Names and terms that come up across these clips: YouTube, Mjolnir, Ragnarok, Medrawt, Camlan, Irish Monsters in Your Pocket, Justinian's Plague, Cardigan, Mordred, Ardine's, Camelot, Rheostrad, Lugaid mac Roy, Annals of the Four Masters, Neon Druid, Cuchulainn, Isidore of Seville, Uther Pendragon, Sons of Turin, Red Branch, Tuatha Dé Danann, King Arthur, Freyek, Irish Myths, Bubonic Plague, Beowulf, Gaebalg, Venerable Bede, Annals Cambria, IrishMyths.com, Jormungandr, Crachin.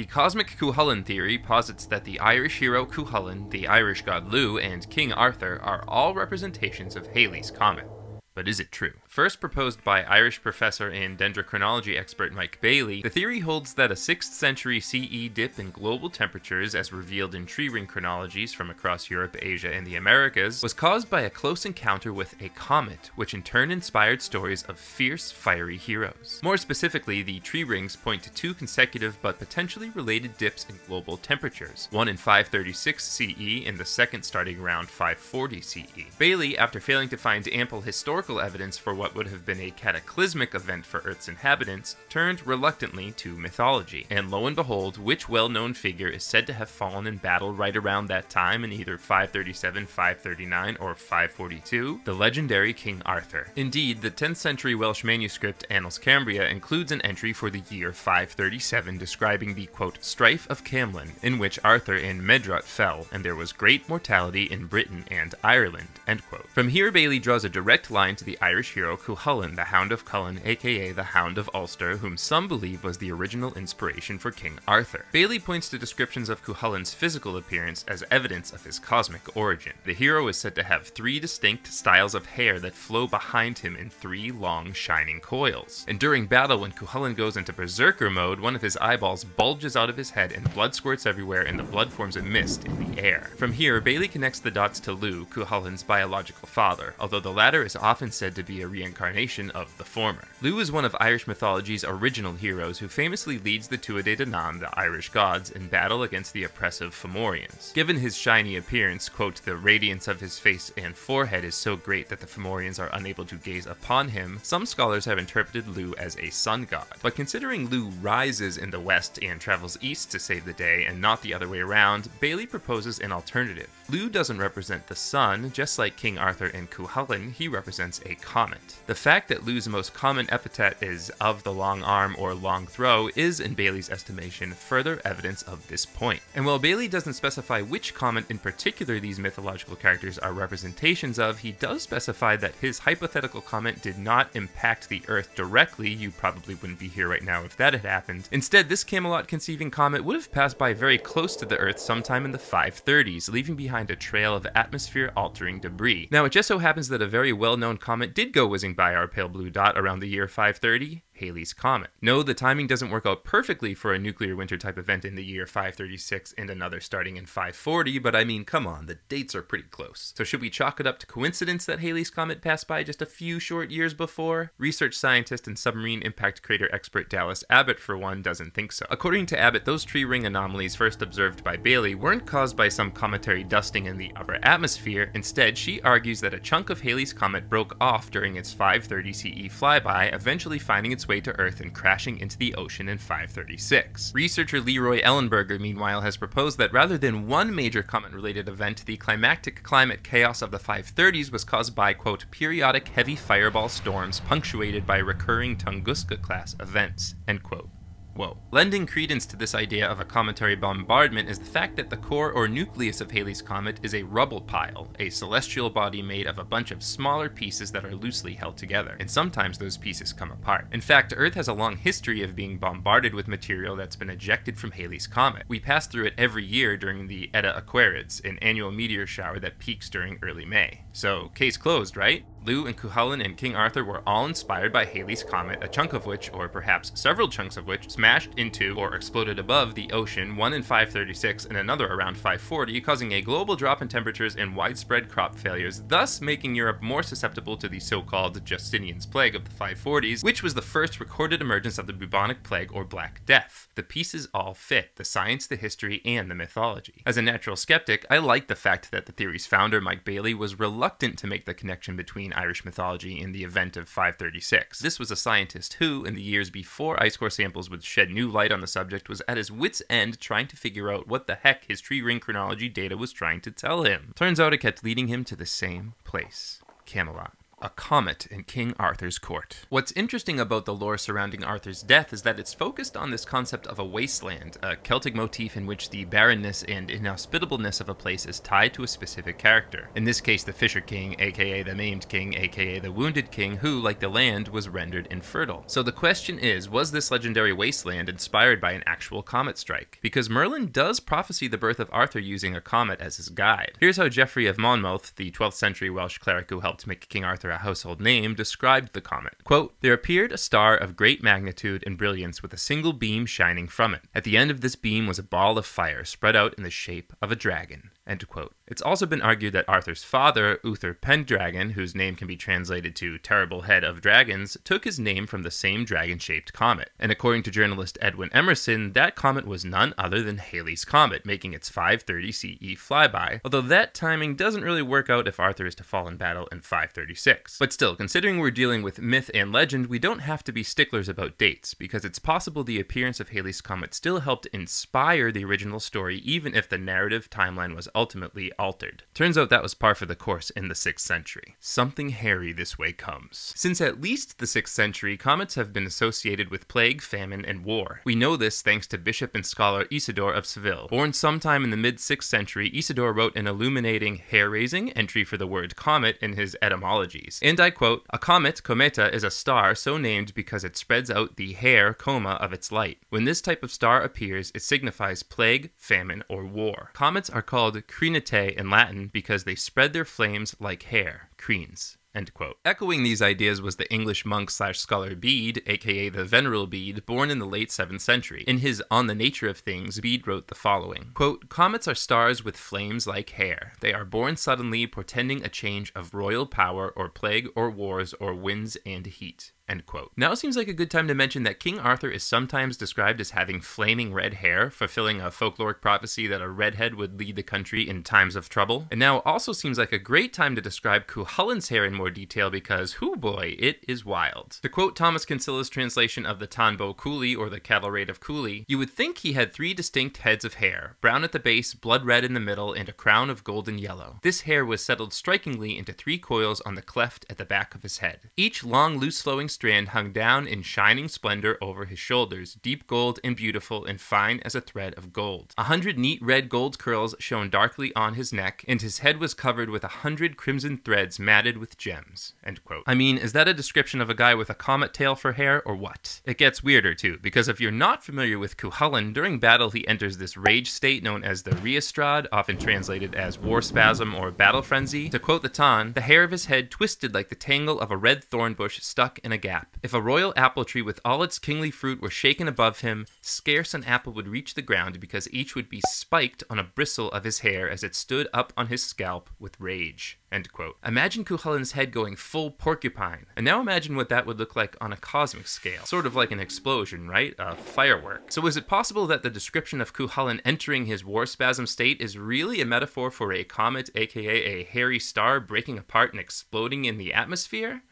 The cosmic Cúailnge theory posits that the Irish hero Cúailnge, the Irish god Lugh, and King Arthur are all representations of Halley's Comet. But is it true? First proposed by Irish professor and dendrochronology expert Mike Bailey, the theory holds that a 6th century CE dip in global temperatures, as revealed in tree ring chronologies from across Europe, Asia, and the Americas, was caused by a close encounter with a comet, which in turn inspired stories of fierce, fiery heroes. More specifically, the tree rings point to two consecutive but potentially related dips in global temperatures, one in 536 CE and the second starting around 540 CE. Bailey, after failing to find ample historical evidence for what would have been a cataclysmic event for Earth's inhabitants, turned reluctantly to mythology. And lo and behold, which well-known figure is said to have fallen in battle right around that time in either 537, 539, or 542? The legendary King Arthur. Indeed, the 10th century Welsh manuscript Annals Cambria includes an entry for the year 537 describing the, quote, strife of Camlan, in which Arthur and Medrawt fell, and there was great mortality in Britain and Ireland, end quote. From here, Bailey draws a direct line to the Irish hero Cúailnge, the Hound of Culann, aka the Hound of Ulster, whom some believe was the original inspiration for King Arthur. Bailey points to descriptions of Cúailnge's physical appearance as evidence of his cosmic origin. The hero is said to have three distinct styles of hair that flow behind him in three long, shining coils. And during battle, when Cúailnge goes into berserker mode, one of his eyeballs bulges out of his head and blood squirts everywhere, and the blood forms a mist in the air. From here, Bailey connects the dots to Lugh, Cúailnge's biological father, although the latter is often said to be a reincarnation of the former. Lugh is one of Irish mythology's original heroes who famously leads the Tuatha Dé Danann, the Irish gods, in battle against the oppressive Fomorians. Given his shiny appearance, quote, the radiance of his face and forehead is so great that the Fomorians are unable to gaze upon him, some scholars have interpreted Lugh as a sun god. But considering Lugh rises in the west and travels east to save the day, and not the other way around, Bailey proposes an alternative. Lugh doesn't represent the sun, just like King Arthur and Cúailnge, he represents a comet. The fact that Lugh's most common epithet is of the long arm or long throw is, in Bailey's estimation, further evidence of this point. And while Bailey doesn't specify which comet in particular these mythological characters are representations of, he does specify that his hypothetical comet did not impact the Earth directly. You probably wouldn't be here right now if that had happened. Instead, this Camelot-conceiving comet would have passed by very close to the Earth sometime in the 530s, leaving behind a trail of atmosphere-altering debris. Now, it just so happens that a very well-known comet did go whizzing by our pale blue dot around the year 530, Halley's Comet. No, the timing doesn't work out perfectly for a nuclear winter type event in the year 536 and another starting in 540, but I mean, come on, the dates are pretty close. So should we chalk it up to coincidence that Halley's Comet passed by just a few short years before? Research scientist and submarine impact crater expert Dallas Abbott, for one, doesn't think so. According to Abbott, those tree ring anomalies first observed by Bailey weren't caused by some cometary dusting in the upper atmosphere. Instead, she argues that a chunk of Halley's Comet broke off during its 530 CE flyby, eventually finding its way to Earth and crashing into the ocean in 536. Researcher Leroy Ellenberger, meanwhile, has proposed that rather than one major comet-related event, the climactic climate chaos of the 530s was caused by, quote, periodic heavy fireball storms punctuated by recurring Tunguska-class events, end quote. Whoa. Lending credence to this idea of a cometary bombardment is the fact that the core or nucleus of Halley's Comet is a rubble pile, a celestial body made of a bunch of smaller pieces that are loosely held together, and sometimes those pieces come apart. In fact, Earth has a long history of being bombarded with material that's been ejected from Halley's Comet. We pass through it every year during the Eta Aquarids, an annual meteor shower that peaks during early May. So, case closed, right? Lugh and Cúailnge and King Arthur were all inspired by Halley's Comet, a chunk of which, or perhaps several chunks of which, smashed into or exploded above the ocean, one in 536 and another around 540, causing a global drop in temperatures and widespread crop failures, thus making Europe more susceptible to the so-called Justinian's Plague of the 540s, which was the first recorded emergence of the Bubonic Plague or Black Death. The pieces all fit: the science, the history, and the mythology. As a natural skeptic, I like the fact that the theory's founder, Mike Bailey, was reluctant to make the connection between Irish mythology in the event of 536. This was a scientist who, in the years before ice core samples would shed new light on the subject, was at his wits' end trying to figure out what the heck his tree ring chronology data was trying to tell him. Turns out it kept leading him to the same place: Camelot. a comet in King Arthur's court. What's interesting about the lore surrounding Arthur's death is that it's focused on this concept of a wasteland, a Celtic motif in which the barrenness and inhospitableness of a place is tied to a specific character. In this case, the Fisher King, aka the Maimed King, aka the Wounded King, who, like the land, was rendered infertile. So the question is, was this legendary wasteland inspired by an actual comet strike? Because Merlin does prophesy the birth of Arthur using a comet as his guide. Here's how Geoffrey of Monmouth, the 12th century Welsh cleric who helped make King Arthur a household name, described the comet. Quote, "There appeared a star of great magnitude and brilliance with a single beam shining from it. At the end of this beam was a ball of fire spread out in the shape of a dragon." End quote. It's also been argued that Arthur's father, Uther Pendragon, whose name can be translated to Terrible Head of Dragons, took his name from the same dragon-shaped comet. And according to journalist Edwin Emerson, that comet was none other than Halley's Comet, making its 530 CE flyby, although that timing doesn't really work out if Arthur is to fall in battle in 536. But still, considering we're dealing with myth and legend, we don't have to be sticklers about dates, because it's possible the appearance of Halley's Comet still helped inspire the original story, even if the narrative timeline was ultimately altered. Turns out that was par for the course in the 6th century. Something hairy this way comes. Since at least the 6th century, comets have been associated with plague, famine, and war. We know this thanks to bishop and scholar Isidore of Seville. Born sometime in the mid-6th century, Isidore wrote an illuminating, hair-raising entry for the word comet in his etymologies. And I quote, "A comet, cometa, is a star so named because it spreads out the hair, coma, of its light. When this type of star appears, it signifies plague, famine, or war. Comets are called crinitae in Latin because they spread their flames like hair, crines." End quote. Echoing these ideas was the English monk/scholar Bede, aka the Venerable Bede, born in the late 7th century. In his On the Nature of Things, Bede wrote the following, quote, "Comets are stars with flames like hair. They are born suddenly, portending a change of royal power or plague or wars or winds and heat." End quote. Now seems like a good time to mention that King Arthur is sometimes described as having flaming red hair, fulfilling a folkloric prophecy that a redhead would lead the country in times of trouble. And now also seems like a great time to describe Cuchulainn's hair in more detail because, hoo boy, it is wild. To quote Thomas Kinsella's translation of the Táin Bó Cúailnge, or the cattle raid of Cooley, you would think he had three distinct heads of hair, brown at the base, blood red in the middle, and a crown of golden yellow. This hair was settled strikingly into three coils on the cleft at the back of his head. Each long, loose-flowing strand hung down in shining splendor over his shoulders, deep gold and beautiful and fine as a thread of gold. 100 neat red gold curls shone darkly on his neck, and his head was covered with 100 crimson threads matted with gems." End quote. I mean, is that a description of a guy with a comet tail for hair or what? It gets weirder too, because if you're not familiar with Cuchulainn, during battle he enters this rage state known as the Rheostrad, often translated as war spasm or battle frenzy. To quote the Táin, the hair of his head twisted like the tangle of a red thorn bush stuck in a gap. If a royal apple tree with all its kingly fruit were shaken above him, scarce an apple would reach the ground because each would be spiked on a bristle of his hair as it stood up on his scalp with rage." End quote. Imagine Cuchulainn's head going full porcupine. And now imagine what that would look like on a cosmic scale. Sort of like an explosion, right? A firework. So is it possible that the description of Cuchulainn entering his war spasm state is really a metaphor for a comet, aka a hairy star, breaking apart and exploding in the atmosphere?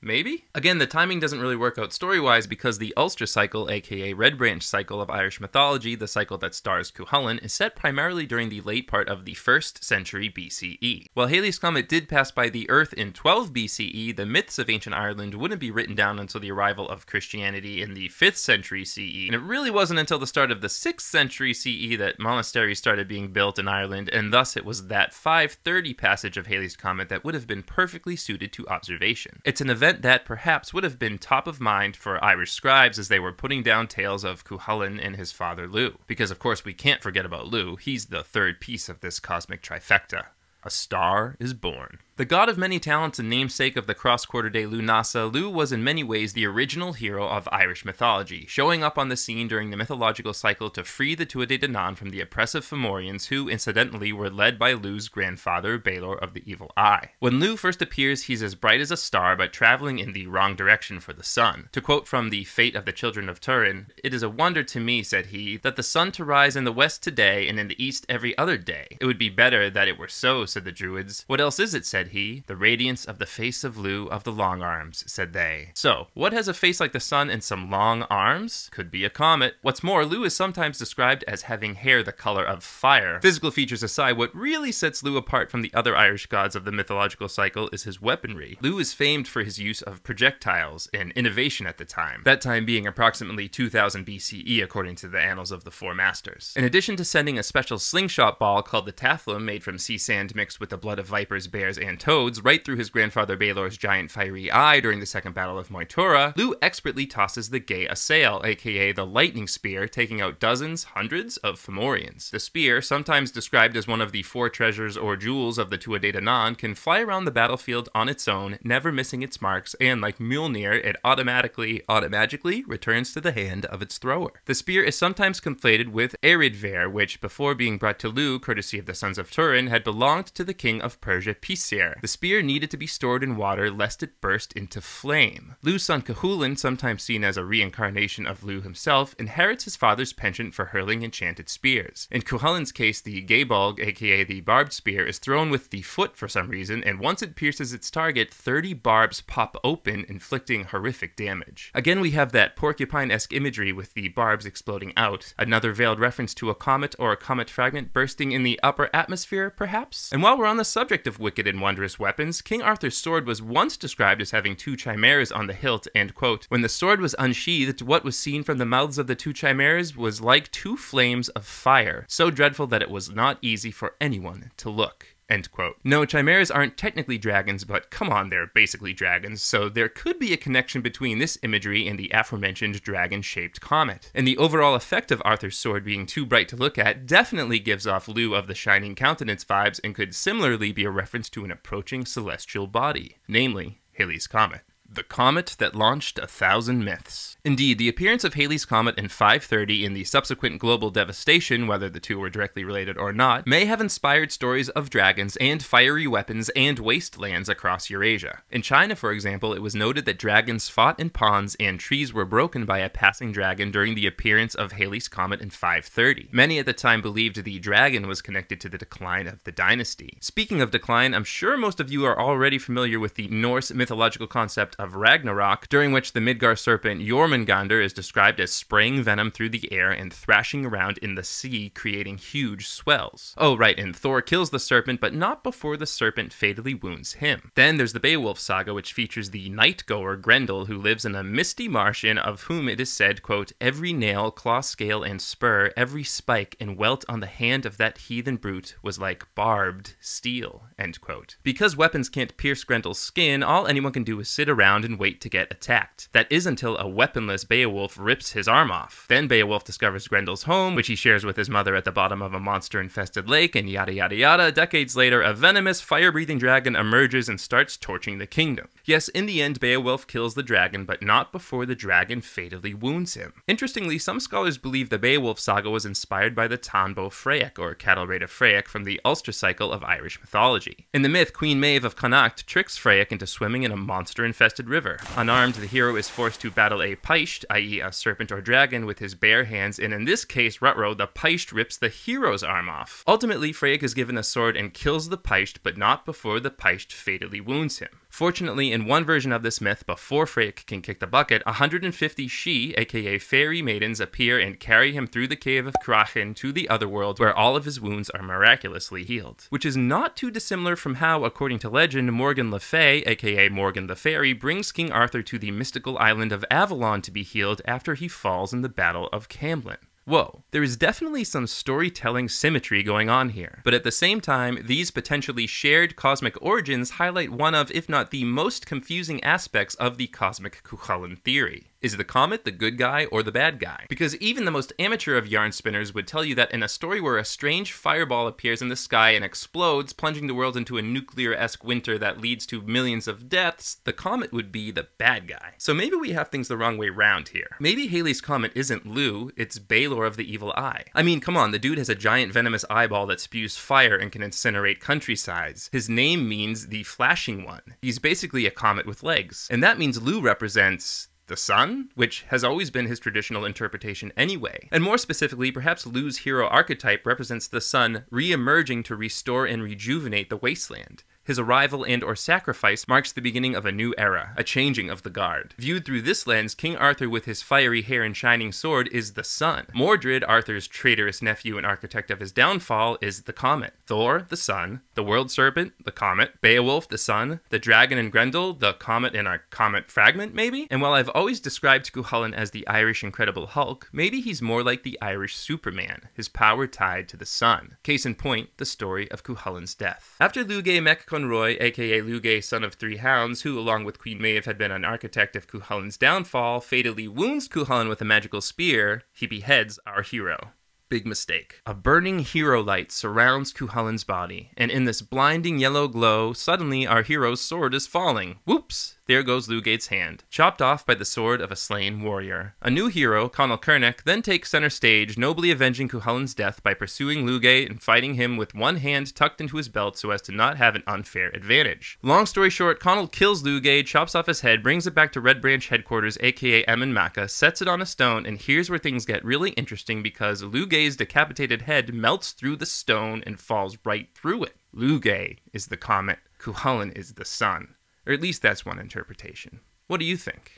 Maybe? Again, the timing doesn't really work out story-wise because the Ulster Cycle, aka Red Branch Cycle of Irish mythology, the cycle that stars Cuchulainn, is set primarily during the late part of the 1st century BCE. While Halley's Comet did pass by the Earth in 12 BCE, the myths of ancient Ireland wouldn't be written down until the arrival of Christianity in the 5th century CE, and it really wasn't until the start of the 6th century CE that monasteries started being built in Ireland, and thus it was that 530 passage of Halley's Comet that would have been perfectly suited to observation. It's an event that perhaps would have been top of mind for Irish scribes as they were putting down tales of Cuchulainn and his father Lugh. Because of course we can't forget about Lugh, he's the third piece of this cosmic trifecta. A star is born. The god of many talents and namesake of the cross-quarter day Lunasa, Lugh was in many ways the original hero of Irish mythology, showing up on the scene during the mythological cycle to free the Tuatha Dé Danann from the oppressive Fomorians, who incidentally were led by Lugh's grandfather, Balor of the Evil Eye. When Lugh first appears, he's as bright as a star, but traveling in the wrong direction for the sun. To quote from the Fate of the Children of Turin, "It is a wonder to me," said he, "that the sun to rise in the west today and in the east every other day. It would be better that it were so," said the Druids. "What else is it?" said said he. The radiance of the face of Lugh of the Long Arms, said they. So, what has a face like the sun and some long arms? Could be a comet. What's more, Lugh is sometimes described as having hair the color of fire. Physical features aside, what really sets Lugh apart from the other Irish gods of the mythological cycle is his weaponry. Lugh is famed for his use of projectiles, an innovation at the time, that time being approximately 2000 BCE according to the Annals of the Four Masters. In addition to sending a special slingshot ball called the Tathlum, made from sea sand mixed with the blood of vipers, bears, and toads, right through his grandfather Balor's giant fiery eye during the Second Battle of Moytura, Lugh expertly tosses the Gay Assail, aka the lightning spear, taking out dozens, hundreds of Fomorians. The spear, sometimes described as one of the four treasures or jewels of the Tuatha Dé Danann, can fly around the battlefield on its own, never missing its marks, and like Mjolnir, it automagically returns to the hand of its thrower. The spear is sometimes conflated with Aridvair, which, before being brought to Lugh, courtesy of the Sons of Turin, had belonged to the king of Persia, Peisht. The spear needed to be stored in water lest it burst into flame. Lugh's son Cuchulainn, sometimes seen as a reincarnation of Lugh himself, inherits his father's penchant for hurling enchanted spears. In Cuchulainn's case, the Gaebalg, aka the barbed spear, is thrown with the foot for some reason, and once it pierces its target, 30 barbs pop open, inflicting horrific damage. Again, we have that porcupine-esque imagery with the barbs exploding out, another veiled reference to a comet or a comet fragment bursting in the upper atmosphere, perhaps? And while we're on the subject of wicked and wondrous weapons, King Arthur's sword was once described as having two chimeras on the hilt, and quote, "When the sword was unsheathed, what was seen from the mouths of the two chimeras was like two flames of fire, so dreadful that it was not easy for anyone to look." End quote. No, chimeras aren't technically dragons, but come on, they're basically dragons, so there could be a connection between this imagery and the aforementioned dragon-shaped comet. And the overall effect of Arthur's sword being too bright to look at definitely gives off Lugh of the Shining Countenance vibes, and could similarly be a reference to an approaching celestial body, namely Halley's Comet. The comet that launched 1,000 myths. Indeed, the appearance of Halley's Comet in 530 and the subsequent global devastation, whether the two were directly related or not, may have inspired stories of dragons and fiery weapons and wastelands across Eurasia. In China, for example, it was noted that dragons fought in ponds and trees were broken by a passing dragon during the appearance of Halley's Comet in 530. Many at the time believed the dragon was connected to the decline of the dynasty. Speaking of decline, I'm sure most of you are already familiar with the Norse mythological concept of Ragnarok, during which the Midgar serpent Jormungandr is described as spraying venom through the air and thrashing around in the sea, creating huge swells. Oh right, and Thor kills the serpent, but not before the serpent fatally wounds him. Then there's the Beowulf saga, which features the night-goer Grendel, who lives in a misty marsh and of whom it is said, quote, "Every nail, claw, scale, and spur, every spike and welt on the hand of that heathen brute was like barbed steel," end quote. Because weapons can't pierce Grendel's skin, all anyone can do is sit around and wait to get attacked. That is until a weaponless Beowulf rips his arm off. Then Beowulf discovers Grendel's home, which he shares with his mother at the bottom of a monster-infested lake, and yada yada yada. Decades later, a venomous, fire-breathing dragon emerges and starts torching the kingdom. Yes, in the end, Beowulf kills the dragon, but not before the dragon fatally wounds him. Interestingly, some scholars believe the Beowulf saga was inspired by the Táin Bó Freyek, or cattle raid of Freyek, from the Ulster Cycle of Irish mythology. In the myth, Queen Maeve of Connacht tricks Freyek into swimming in a monster-infested river. Unarmed, the hero is forced to battle a Peisht, i.e. a serpent or dragon, with his bare hands, and in this case, Rutrow, the Peisht rips the hero's arm off. Ultimately, Freyek is given a sword and kills the Peisht, but not before the Peisht fatally wounds him. Fortunately, in one version of this myth, before Freyek can kick the bucket, 150 she, aka fairy maidens, appear and carry him through the cave of Crachin to the Otherworld, where all of his wounds are miraculously healed. Which is not too dissimilar from how, according to legend, Morgan Le Fay, aka Morgan the Fairy, brings King Arthur to the mystical island of Avalon to be healed after he falls in the Battle of Camlan. Whoa, there is definitely some storytelling symmetry going on here, but at the same time, these potentially shared cosmic origins highlight one of, if not the most confusing aspects of the cosmic Cuchulainn theory. Is the comet the good guy or the bad guy? Because even the most amateur of yarn spinners would tell you that in a story where a strange fireball appears in the sky and explodes, plunging the world into a nuclear-esque winter that leads to millions of deaths, the comet would be the bad guy. So maybe we have things the wrong way round here. Maybe Halley's Comet isn't Lugh, it's Balor of the Evil Eye. I mean, come on, the dude has a giant venomous eyeball that spews fire and can incinerate countrysides. His name means the flashing one. He's basically a comet with legs. And that means Lugh represents the sun, which has always been his traditional interpretation anyway. And more specifically, perhaps Lugh's hero archetype represents the sun re-emerging to restore and rejuvenate the wasteland. His arrival and or sacrifice marks the beginning of a new era, a changing of the guard. Viewed through this lens, King Arthur with his fiery hair and shining sword is the sun. Mordred, Arthur's traitorous nephew and architect of his downfall, is the comet. Thor, the sun. The world serpent, the comet. Beowulf, the sun. The dragon and Grendel, the comet and a comet fragment, maybe? And while I've always described Cúailnge as the Irish Incredible Hulk, maybe he's more like the Irish Superman, his power tied to the sun. Case in point, the story of Cúailnge's death. After Lugaid mac Roy, aka Lugh, son of three hounds, who along with Queen Maeve had been an architect of Cúailnge's downfall, fatally wounds Cúailnge with a magical spear, he beheads our hero. Big mistake. A burning hero light surrounds Cúailnge's body, and in this blinding yellow glow, suddenly our hero's sword is falling. Whoops! There goes Lugaid's hand, chopped off by the sword of a slain warrior. A new hero, Conall Cernach, then takes center stage, nobly avenging Cúailnge's death by pursuing Lugaid and fighting him with one hand tucked into his belt so as to not have an unfair advantage. Long story short, Conall kills Lugaid, chops off his head, brings it back to Red Branch headquarters, aka Emin Macha, sets it on a stone, and here's where things get really interesting because Lugaid's decapitated head melts through the stone and falls right through it. Lugaid is the comet, Cúailnge is the sun. Or at least that's one interpretation. What do you think?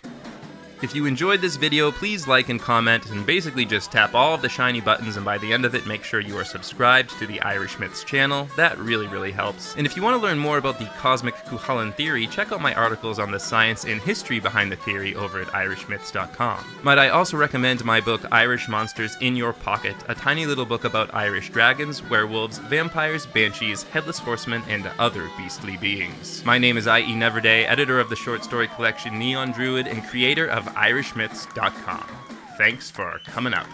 If you enjoyed this video, please like and comment, and basically just tap all of the shiny buttons, and by the end of it, make sure you are subscribed to the Irish Myths channel. That really, really helps. And if you want to learn more about the cosmic Cúailnge theory, check out my articles on the science and history behind the theory over at irishmyths.com. Might I also recommend my book, Irish Monsters in Your Pocket, a tiny little book about Irish dragons, werewolves, vampires, banshees, headless horsemen, and other beastly beings. My name is I.E. Neverday, editor of the short story collection Neon Druid, and creator of irishmyths.com. Thanks for coming out.